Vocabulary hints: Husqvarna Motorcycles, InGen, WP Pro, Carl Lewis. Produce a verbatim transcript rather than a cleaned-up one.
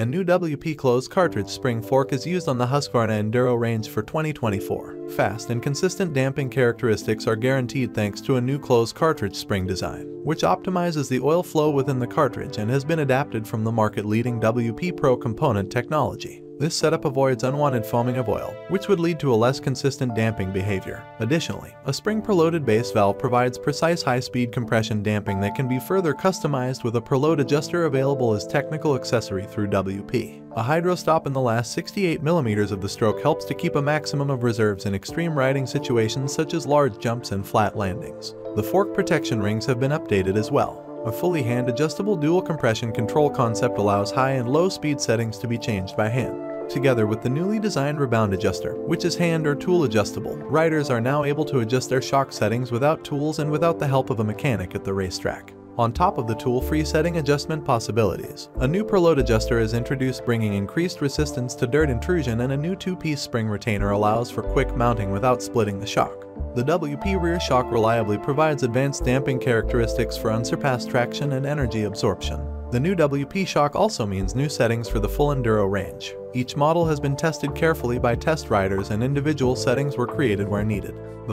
and new W P closed cartridge spring fork is used on the Husqvarna Enduro range for twenty twenty-four. Fast and consistent damping characteristics are guaranteed thanks to a new closed cartridge spring design, which optimizes the oil flow within the cartridge and has been adapted from the market-leading W P Pro component technology. This setup avoids unwanted foaming of oil, which would lead to a less consistent damping behavior. Additionally, a spring preloaded base valve provides precise high-speed compression damping that can be further customized with a preload adjuster available as technical accessory through W P. A hydro stop in the last sixty-eight millimeters of the stroke helps to keep a maximum of reserves in extreme riding situations such as large jumps and flat landings. The fork protection rings have been updated as well. A fully hand-adjustable dual compression control concept allows high and low speed settings to be changed by hand. Together with the newly designed rebound adjuster, which is hand or tool adjustable, riders are now able to adjust their shock settings without tools and without the help of a mechanic at the racetrack. On top of the tool-free setting adjustment possibilities, a new preload adjuster is introduced, bringing increased resistance to dirt intrusion, and a new two-piece spring retainer allows for quick mounting without splitting the shock. The W P rear shock reliably provides advanced damping characteristics for unsurpassed traction and energy absorption. The new W P shock also means new settings for the full Enduro range. Each model has been tested carefully by test riders, and individual settings were created where needed.